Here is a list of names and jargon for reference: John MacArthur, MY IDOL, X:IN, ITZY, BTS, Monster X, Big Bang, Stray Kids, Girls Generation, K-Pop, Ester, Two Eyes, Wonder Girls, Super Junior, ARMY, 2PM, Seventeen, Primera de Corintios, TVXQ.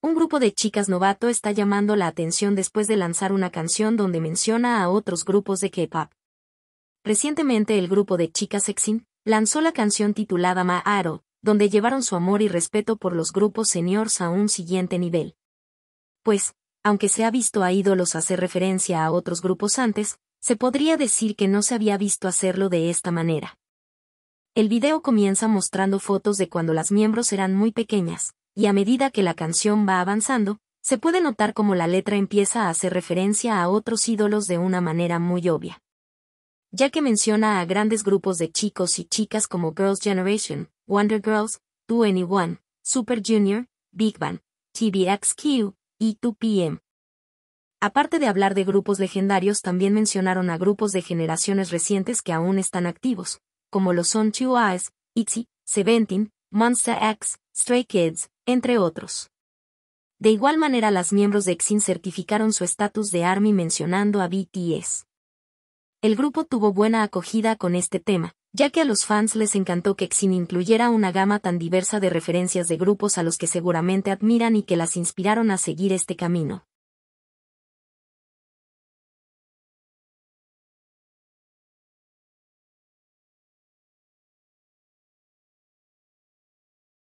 Un grupo de chicas novato está llamando la atención después de lanzar una canción donde menciona a otros grupos de K-pop. Recientemente el grupo de chicas X:IN lanzó la canción titulada My IDOL, donde llevaron su amor y respeto por los grupos seniors a un siguiente nivel. Pues, aunque se ha visto a ídolos hacer referencia a otros grupos antes, se podría decir que no se había visto hacerlo de esta manera. El video comienza mostrando fotos de cuando las miembros eran muy pequeñas, y a medida que la canción va avanzando, se puede notar cómo la letra empieza a hacer referencia a otros ídolos de una manera muy obvia, ya que menciona a grandes grupos de chicos y chicas como Girls Generation, Wonder Girls, 2PM, Super Junior, Big Bang, TVXQ, y 2PM. Aparte de hablar de grupos legendarios, también mencionaron a grupos de generaciones recientes que aún están activos, como lo son Two Eyes, ITZY, Seventeen, Monster X, Stray Kids, entre otros. De igual manera, las miembros de X:IN certificaron su estatus de ARMY mencionando a BTS. El grupo tuvo buena acogida con este tema, ya que a los fans les encantó que X:IN incluyera una gama tan diversa de referencias de grupos a los que seguramente admiran y que las inspiraron a seguir este camino.